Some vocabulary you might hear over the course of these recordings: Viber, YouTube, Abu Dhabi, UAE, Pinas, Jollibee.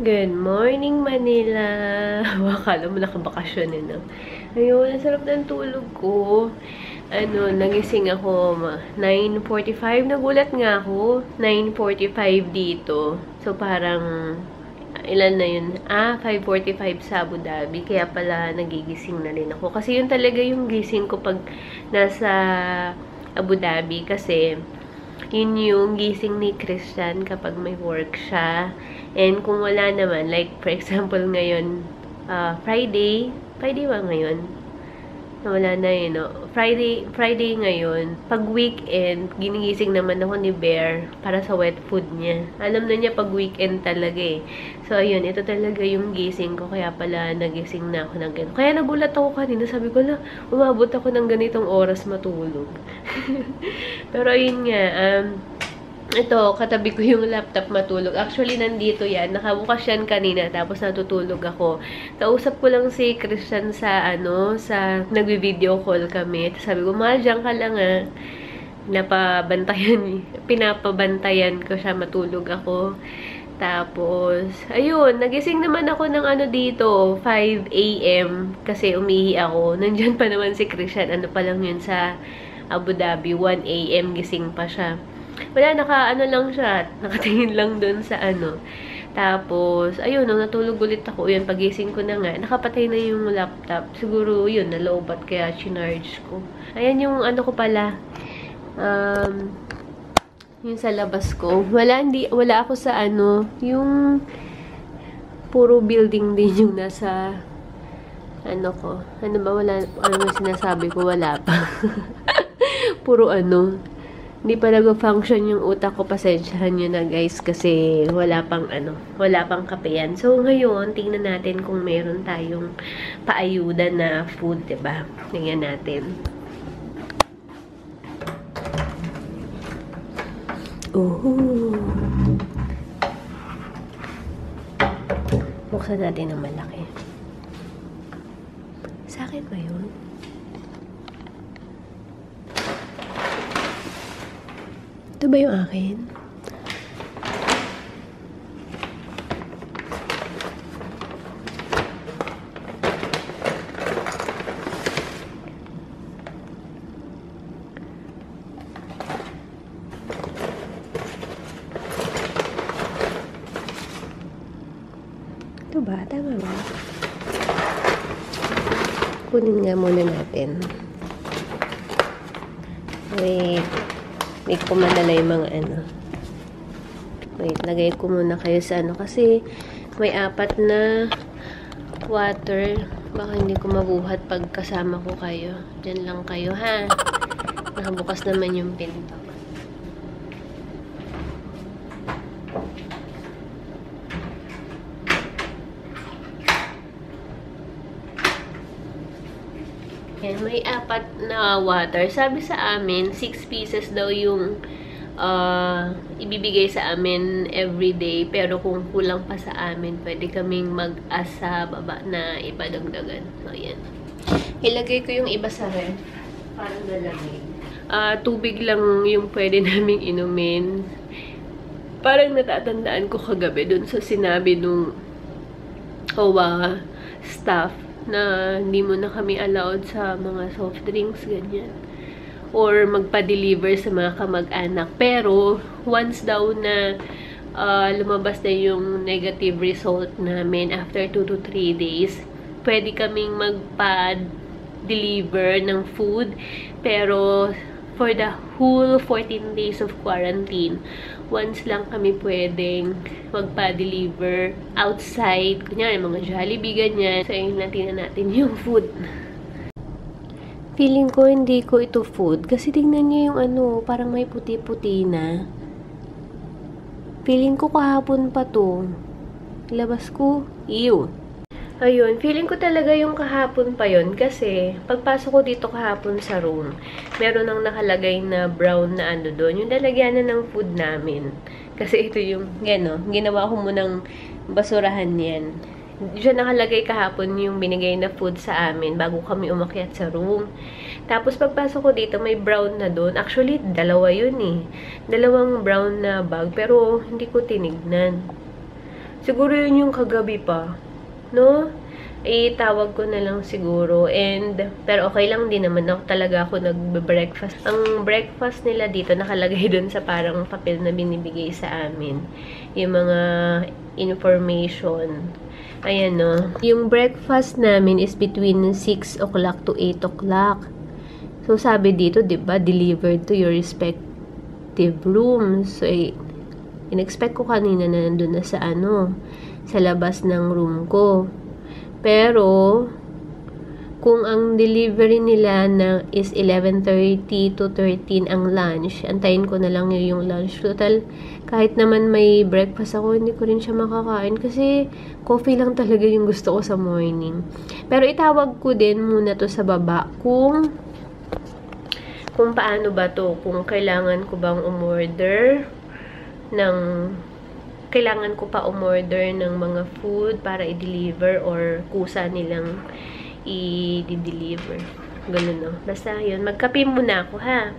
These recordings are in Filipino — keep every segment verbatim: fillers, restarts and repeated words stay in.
Good morning, Manila! Akala mo nakabakasyon eh, no? Ayun, nasarap ng tulog ko. Ano, nagising ako nine forty-five. Nagulat nga ako. nine forty-five dito. So, parang ilan na yun? Ah, five forty-five sa Abu Dhabi. Kaya pala nagigising na rin ako. Kasi yun talaga yung gising ko pag nasa Abu Dhabi. Kasi yun yung gising ni Christian kapag may work siya. And kung wala naman, like for example ngayon, uh, Friday, Friday ba ngayon? Wala na yun, no? Friday, Friday ngayon, pag weekend, ginigising naman ako ni Bear para sa wet food niya. Alam na niya pag weekend talaga eh. So, ayun, ito talaga yung gising ko, kaya pala nagising na ako ng ganito. Kaya nagulat ako kanina, sabi ko na, umabot ako ng ganitong oras matulog. Pero ayun nga, um, ito, katabi ko yung laptop matulog. Actually, nandito yan. Nakabukas yan kanina, tapos natutulog ako. Kausap ko lang si Christian sa, ano, sa nagbi-video call kami. Sabi ko, mahal, dyan ka lang ah. Napabantayan, pinapabantayan ko siya, matulog ako. Tapos, ayun, nagising naman ako ng ano dito, five A M kasi umihi ako. Nandyan pa naman si Christian, ano pa lang yun sa Abu Dhabi, one A M gising pa siya. Wala, naka, ano lang siya, nakatingin lang dun sa ano. Tapos, ayun, nung natulog ulit ako, yun, pagising ko na nga, nakapatay na yung laptop. Siguro, yun, nalobat, kaya chinarge ko. Ayan yung ano ko pala, um, yung sa labas ko. Wala, hindi, wala ako sa ano, yung puro building din yung nasa, ano ko. Ano ba, wala, ano sinasabi ko, wala pa. Puro ano, hindi pa nag-function yung utak ko, pasensyahan nyo na guys, kasi wala pang ano, wala pang kape yan. So ngayon, tingnan natin kung meron tayong paayuda na food, diba? Tingnan natin. Ooh. Buksan natin ng malaki. Sa akin ba yun? Ito ba yung akin? Ito ba? Tama ba? Kunin nga muna natin. Wait. Wait ko madala yung mga ano. Wait, lagay ko muna kayo sa ano. Kasi may apat na water. Baka hindi ko mabuhat pag kasama ko kayo. Diyan lang kayo, ha? Nakabukas naman yung pinto. May apat na water. Sabi sa amin, six pieces daw yung uh, ibibigay sa amin everyday. Pero kung kulang pa sa amin, pwede kaming mag-asa baba na ipadagdagan. So, yan. Ilagay ko yung iba sa rin. Parang nalamig. Uh, tubig lang yung pwede naming inumin. Parang natatandaan ko kagabi dun sa sinabi nung H W A staff na hindi mo na kami allowed sa mga soft drinks, ganyan. Or magpa-deliver sa mga kamag-anak. Pero, once daw na uh, lumabas na yung negative result namin after two to three days, pwede kaming magpa-deliver ng food. Pero, for the whole fourteen days of quarantine, once lang kami pwedeng magpa-deliver outside. Kunyari, mga Jollibee, ganyan. So, ayun, natin na natin yung food. Feeling ko, hindi ko ito food. Kasi tingnan nyo yung ano, parang may puti-puti na. Feeling ko kahapon pa to. Labas ko, ew. Ayun, feeling ko talaga yung kahapon pa yun. Kasi, pagpasok ko dito kahapon sa room, meron ang nakalagay na brown na ano doon. Yung lalagyanan ng food namin. Kasi ito yung, gano, ginawa ko munang basurahan yan. Diyan nakalagay kahapon yung binigay na food sa amin bago kami umakyat sa room. Tapos pagpasok ko dito, may brown na doon. Actually, dalawa yun eh. Dalawang brown na bag, pero hindi ko tinignan. Siguro yun yung kagabi pa, no? Itawag ko na lang siguro. And, pero okay lang din naman ako talaga ako nagbe-breakfast. Ang breakfast nila dito, nakalagay dun sa parang papel na binibigay sa amin. Yung mga information. Ayan no. Yung breakfast namin is between six o'clock to eight o'clock. So, sabi dito, diba, delivered to your respective rooms. So, in-expect ko kanina na nandun na sa ano, sa labas ng room ko. Pero, kung ang delivery nila na is eleven thirty to thirteen ang lunch, antayin ko na lang yung lunch. Total, kahit naman may breakfast ako, hindi ko rin siya makakain kasi coffee lang talaga yung gusto ko sa morning. Pero itawag ko din muna to sa baba kung kung paano ba to, kung kailangan ko bang umorder ng kailangan ko pa umorder ng mga food para i-deliver or kusa nilang i-deliver. Ganun no. Basta yun, magkape muna ako ha.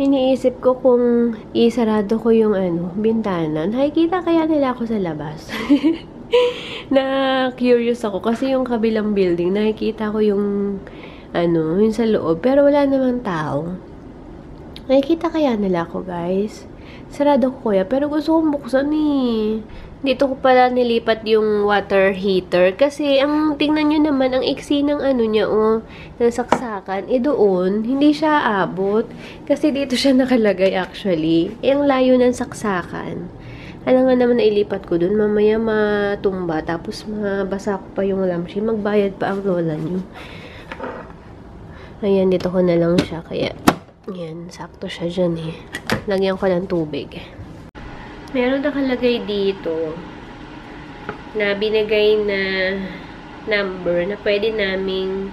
Iniisip ko kung isarado ko yung ano, bintana. Nakikita kaya nila ako sa labas. Na curious ako kasi yung kabilang building, nakikita ko yung ano, yung sa loob pero wala namang tao. Nakikita kaya nila ako, guys. Sarado ko kuya, pero gusto kong buksan eh. Dito ko pala nilipat yung water heater. Kasi, ang tingnan nyo naman, ang iksi ng ano niya, oh, ng saksakan, eh doon, hindi siya abot. Kasi dito siya nakalagay actually. Eh, ang layo ng saksakan. Alam nga naman na ilipat ko doon, mamaya matumba, tapos mabasa ko pa yung lamshi. Magbayad pa ang lola nyo. Ayan, dito ko na lang siya, kaya... Yan, sakto siya dyan eh. Lagyan ko ng tubig. Meron nakalagay dito na binigay na number na pwede naming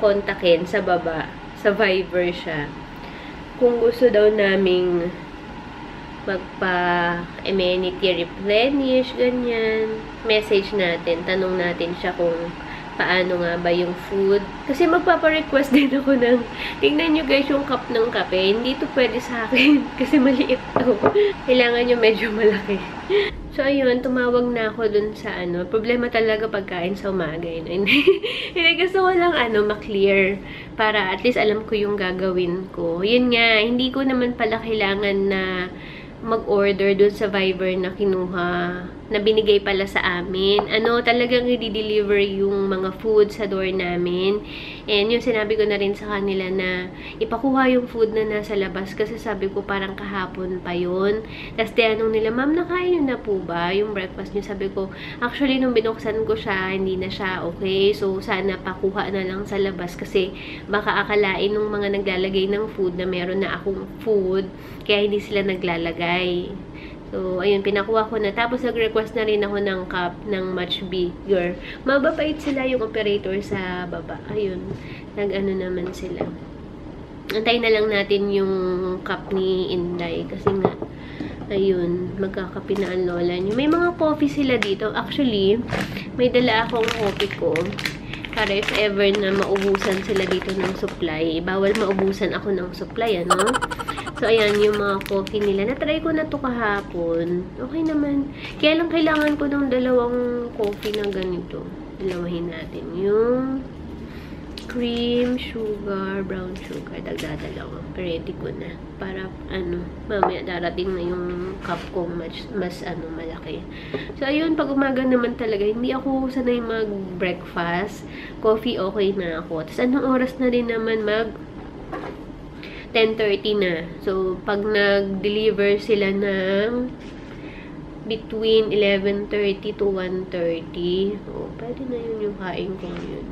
kontakin sa baba. Sa Viber siya. Kung gusto daw naming magpa-amenity replenish, ganyan. Message natin. Tanong natin siya kung paano nga ba yung food. Kasi magpapa-request din ako ng, tingnan nyo guys yung cup ng kape. Hindi ito pwede sa akin. Kasi maliit to. Kailangan nyo medyo malaki. So, ayun. Tumawag na ako dun sa ano. Problema talaga pagkain sa umaga. Hindi gusto ko lang ano, maklear. Para at least alam ko yung gagawin ko. Yun nga. Hindi ko naman pala kailangan na mag-order dun sa Viber na kinuha, na binigay pala sa amin. Ano, talagang i-deliver yung mga food sa door namin. And yung sinabi ko na rin sa kanila na ipakuha yung food na nasa labas kasi sabi ko parang kahapon pa yun. Tapos tinanong nila, ma'am, nakain yun na po ba yung breakfast niyo? Sabi ko, actually, nung binuksan ko siya, hindi na siya okay. So, sana pakuha na lang sa labas kasi baka akalain ng mga naglalagay ng food na meron na akong food kaya hindi sila naglalagay. So, ayun, pinakuha ko na. Tapos, nag-request na rin ako ng cup ng much bigger. Mababait sila yung operator sa baba. Ayun, nag-ano naman sila. Antayin na lang natin yung cup ni Inday. Kasi nga, ayun, magkakapi na ang lola niyo. May mga coffee sila dito. Actually, may dala akong coffee ko. Para if ever na maubusan sila dito ng supply. Bawal maubusan ako ng supply, ano? So, ayan yung mga coffee nila. Natry ko na to kahapon. Okay naman. Kaya lang kailangan ko ng dalawang coffee na ganito. Dalawahin natin yung cream, sugar, brown sugar. Dagdadalawa. Ready ko na. Para, ano, mamaya darating na yung cup ko mas, mas ano, malaki. So, ayun, pag umaga naman talaga, hindi ako sanay mag-breakfast. Coffee, okay na ako. Tapos, anong oras na rin naman mag- ten thirty na. So, pag nag-deliver sila ng between eleven thirty to one thirty, oh, pwede na yun yung kain ko yun.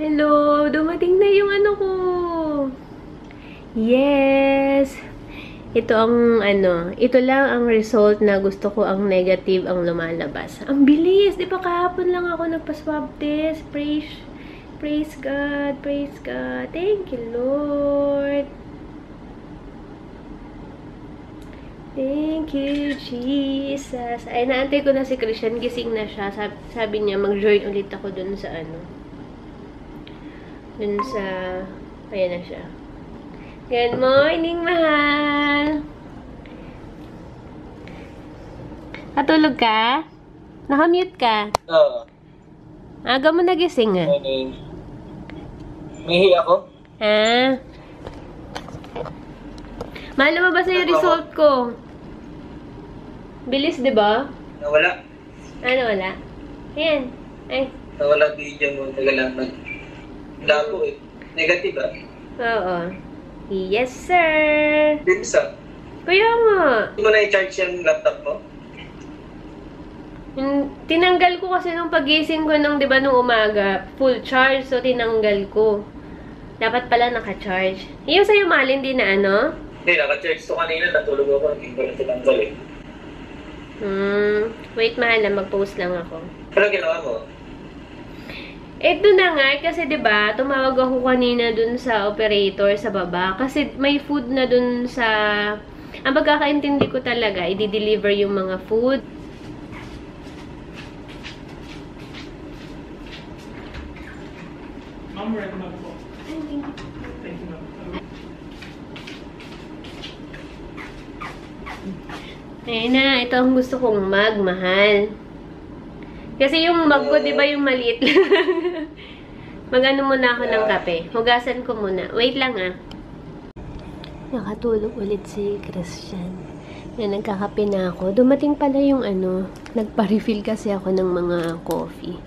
Hello! Dumating na yung ano ko! Yes! Ito ang ano, ito lang ang result na gusto ko, ang negative ang lumalabas. Ang bilis! Di ba kahapon lang ako nagpa-swab test? Praise! Praise God, praise God. Thank you, Lord. Thank you, Jesus. Ay, naantay ko na si Christian. Gising na siya. Sabi, sabi niya, mag-join ulit ako dun sa ano. dun sa, ayan na siya. Good morning, mahal! Katulog ka? Nakamute ka? Oo. Aga mo nagising ah. Mihi ako? Ah. Mahal, lumabas na yung result ko. Bilis, di ba? Nawala. Ah, nawala? Ayan. Ay. Nawala video mo. Tagal lang nag... Labo eh. Negative ah. Oo. Yes, sir. Dimsa. Kaya nga. Hindi mo na-charge yung laptop mo? Tinanggal ko kasi nung pagising ko nung, di ba, nung umaga, full charge, so tinanggal ko. Dapat pala naka-charge. Yung sa'yo, mahal, hindi na ano? Hindi, naka-charge ko kanina, natulog ako, hindi ko na tinanggal eh. Hmm, wait, mahal, mag-post lang ako. Ano ginawa mo? Ito na nga, kasi di ba, tumawag ako kanina dun sa operator sa baba, kasi may food na dun sa... Ang pagkakaintindi ko talaga, i-deliver yung mga food. I'm ready to go. Thank you. Thank you. Ayun na, ito ang gusto kong mag, mahal. Kasi yung mag ko, di ba, yung maliit lang. Mag-ano muna ako ng kape. Hugasan ko muna. Wait lang ah. Nakatulog ulit si Christian. Yan, nagkakape na ako. Dumating pala yung ano, nagpa-refill kasi ako ng mga coffee.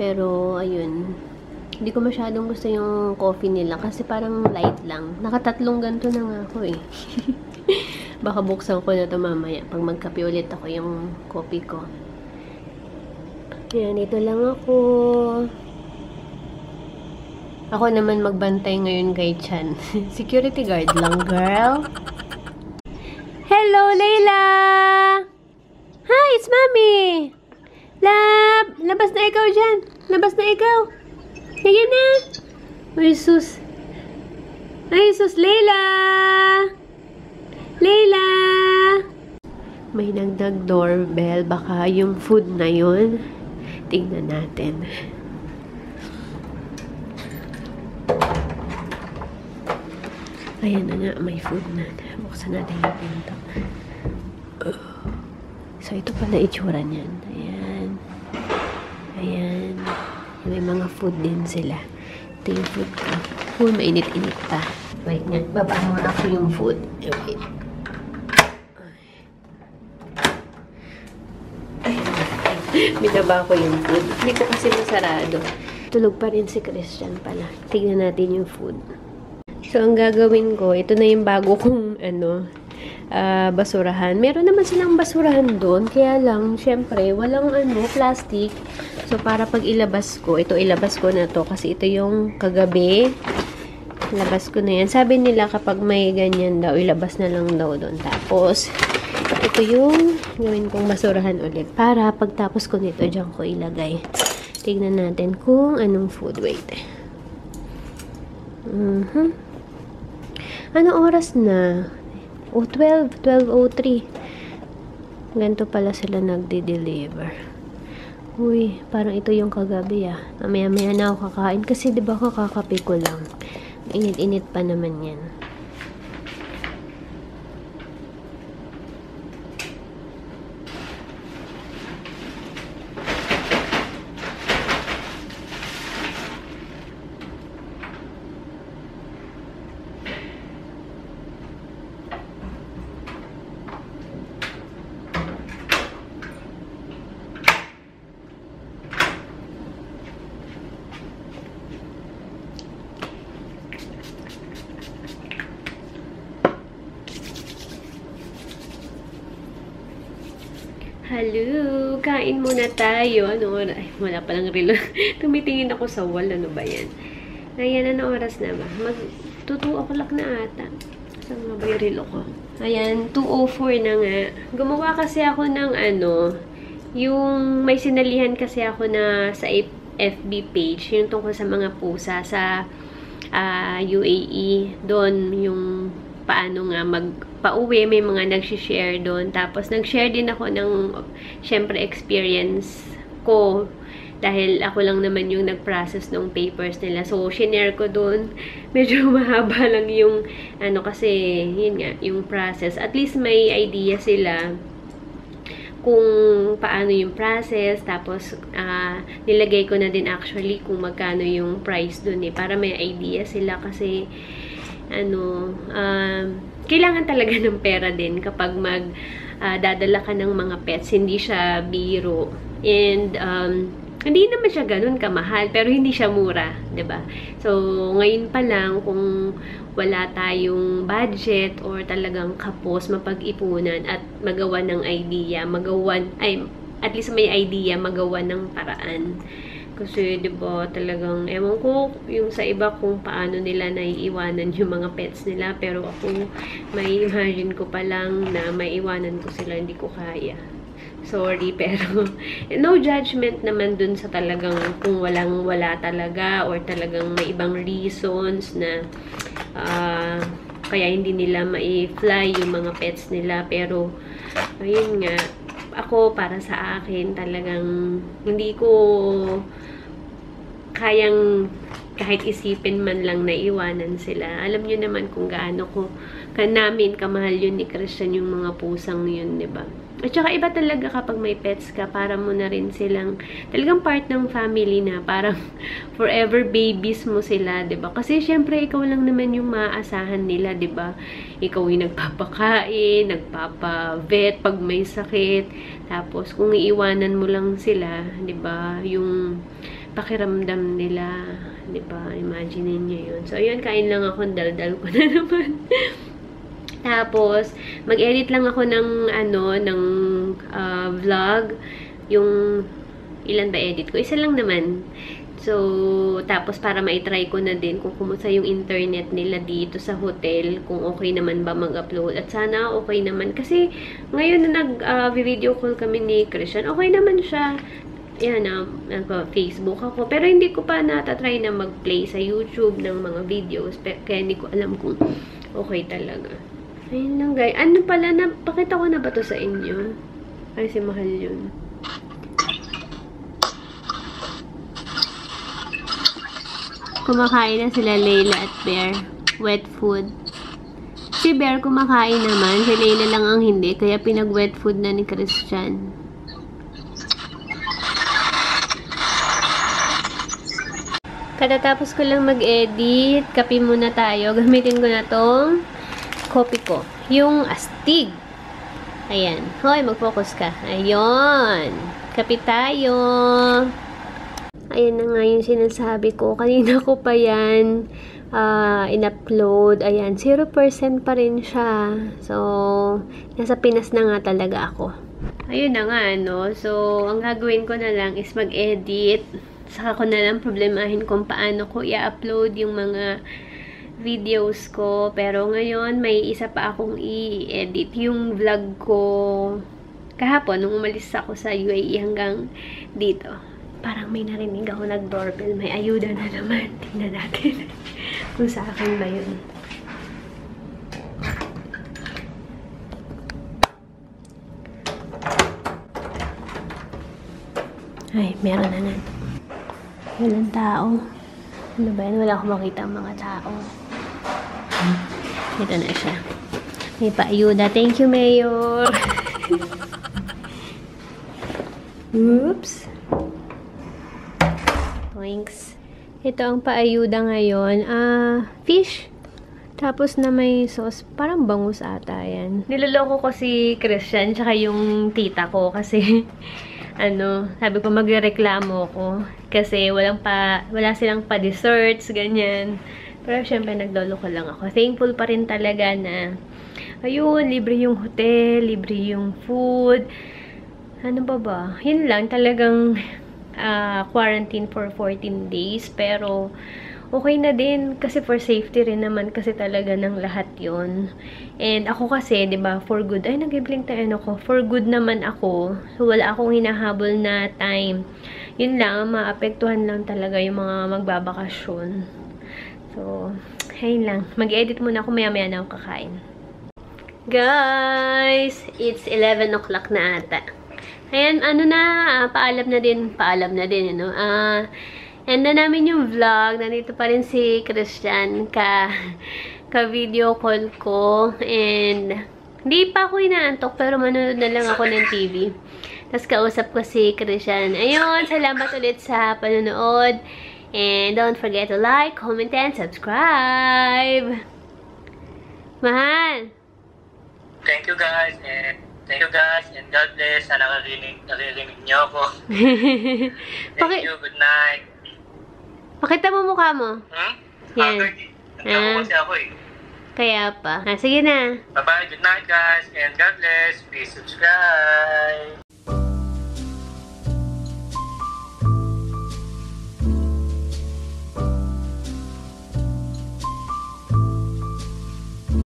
Pero, ayun, hindi ko masyadong gusto yung coffee nila kasi parang light lang. Nakatatlong ganito na nga ako eh. Baka buksan ko na ito mamaya pag magkape ulit ako yung coffee ko. Ayan, dito lang ako. Ako naman magbantay ngayon kay Chan. Security guard lang, girl. Hello, Layla! Hi, it's mommy! Lab! Labas na ikaw dyan! Labas na ikaw! Ayan na! Ay, sus! Ay, sus! Layla! Layla! May nagdag doorbell. Baka yung food na yun. Tingnan natin. Ayan na nga. May food na. Buksan natin yung pinto. So, ito pala itsura niyan. Ayan. Ayan. May mga food din sila. Ito yung food ko. Uy, mainit-init pa. Wait nga. Babaan ako yung food. Wait. Ay. Binaba ko yung food. Hindi ko kasi masarado. Tulog pa rin si Christian pala. Tignan natin yung food. So, ang gagawin ko, ito na yung bago kong, ano, uh, basurahan. Meron naman silang basurahan doon. Kaya lang, syempre, walang, ano, plastic. So, para pag ilabas ko, ito ilabas ko na to kasi ito yung kagabi. Ilabas ko na yan. Sabi nila kapag may ganyan daw, ilabas na lang daw doon. Tapos, ito yung gawin kong basurahan ulit. Para pagtapos ko nito, dyan ko ilagay. Tignan natin kung anong food weight. Mm-hmm. Anong oras na? Oh, twelve. twelve oh three. Ganito pala sila nagde-deliver. Uy, parang ito yung kagabi ah. Mamaya-maya na ako kakain kasi 'di ba kakakape ko lang. Init-init pa naman 'yan. Hello! Kain muna tayo. Ano oras? Ay, wala palang relo. Tumitingin ako sa wall. Ano ba yan? Ayan, ano oras na ba? Mag two o'clock na ata. Saan nga ba yung relo ko? Ayan, two oh four na nga. Gumawa kasi ako ng ano, yung may sinalihan kasi ako na sa F B page, yung tungkol sa mga pusa sa uh, U A E. Doon yung paano nga magpa-uwi, may mga nag-share doon. Tapos nag-share din ako ng syempre experience ko dahil ako lang naman yung nag-process ng papers nila. So, shinare ko doon. Medyo mahaba lang yung, ano kasi, yun nga, yung process. At least may idea sila kung paano yung process, tapos uh, nilagay ko na din actually kung magkano yung price dun eh, para may idea sila kasi ano, uh, kailangan talaga ng pera din kapag mag uh, dadala ka ng mga pets, hindi siya biro and um, hindi naman siya ganun kamahal, pero hindi siya mura, diba? So, ngayon pa lang, kung wala tayong budget or talagang kapos, mapag-ipunan at magawa ng idea, magawa, ay, at least may idea, magawa ng paraan. Kasi, diba, talagang, ewan ko yung sa iba kung paano nila naiiwanan yung mga pets nila, pero ako, may imagine ko pa lang na maiiwanan ko sila, hindi ko kaya. Sorry, pero no judgment naman dun sa talagang kung walang-wala talaga or talagang may ibang reasons na uh, kaya hindi nila mai-fly yung mga pets nila. Pero, ayun nga, ako para sa akin talagang hindi ko kayang kahit isipin man lang na iwanan sila. Alam nyo naman kung gaano ko, ka namin kamahal yun ni Christian yung mga pusang yun, diba? At saka iba talaga kapag may pets ka, para mo na rin silang talagang part ng family na, parang forever babies mo sila, diba? Kasi syempre ikaw lang naman yung maaasahan nila, diba? Ikaw yung nagpapakain, nagpapavet pag may sakit. Tapos kung iiwanan mo lang sila, diba? Yung pakiramdam nila, diba? Imagine niyo yun. So ayun, kain lang ako, daldal ko na naman. Tapos, mag-edit lang ako ng, ano, ng uh, vlog. Yung, ilan ba edit ko? Isa lang naman. So, tapos para maitry ko na din kung kumusta yung internet nila dito sa hotel. Kung okay naman ba mag-upload. At sana okay naman. Kasi, ngayon na nag-video uh, call kami ni Christian, okay naman siya. Yan, uh, nag-Facebook ako. Pero hindi ko pa natatry na mag-play sa YouTube ng mga videos. Kaya hindi ko alam kung okay talaga. Ayun lang, guys. Ano pala? Napakita ko na ba to sa inyo? Ay, si Mahal yun. Kumakain na sila Layla at Bear. Wet food. Si Bear kumakain naman. Si Layla lang ang hindi. Kaya pinag-wet food na ni Christian. Katatapos ko lang mag-edit. Kape muna tayo. Gamitin ko na tong copy ko. Yung astig. Ayan. Hoy, mag-focus ka. Ayan. Kape tayo. Ayan na nga yung sinasabi ko. Kanina ko pa yan uh, in-upload. Ayan. zero percent pa rin siya. So, nasa Pinas na nga talaga ako. Ayun na nga, ano. So, ang gagawin ko na lang is mag-edit. Saka ko na lang problemahin kung paano ko i-upload yung mga videos ko. Pero ngayon, may isa pa akong i-edit. Yung vlog ko kahapon, nung umalis ako sa U A E hanggang dito. Parang may narinig ako nag-doorbell. May ayuda na naman. Tingnan natin kung sa akin ba yun. Ay, meron na na. Walang tao. Ano ba yan? Wala akong makita ang mga tao. Ito na siya. May paayuda. Thank you, Mayor! Oops! Thanks. Ito ang paayuda ngayon. Ah, fish. Tapos na may sauce. Parang bangus ata yan. Niloloko ko si Christian tsaka yung tita ko kasi ano, sabi ko magreklamo ko kasi walang pa, wala silang pa desserts, ganyan. Pero syempre nagloloko lang ako. Thankful pa rin talaga na ayun, libre yung hotel, libre yung food. Ano ba ba? Yun lang, talagang uh, quarantine for fourteen days. Pero okay na din kasi for safety rin naman kasi talaga ng lahat yun. And ako kasi, di ba, for good. Ay, nag-blink tayo ako. For good naman ako. So, wala akong hinahabol na time. Yun lang, maapektuhan lang talaga yung mga magbabakasyon. So, ayun lang. Mag-edit muna ako, maya-maya na ako kakain. Guys, it's eleven o'clock na ata. Ayan, ano na, uh, paalam na din, paalam na din, ano. Ah, uh, end na namin yung vlog. Nandito pa rin si Christian ka, ka video call ko. And, hindi pa ako inaantok, pero manood na lang ako ng T V. Tapos kausap ko si Christian. Ayun, salamat ulit sa panonood. And don't forget to like, comment, and subscribe. Mahal! Thank you guys, and thank you guys, and God bless na nakarinig, naririnig niyo ako. Thank you, good night. Pakita mo mukha mo. Hmm? Yan. Nagkakuha siya ako eh. Kaya pa. Ah, sige na. Bye-bye, good night guys, and God bless. Please subscribe.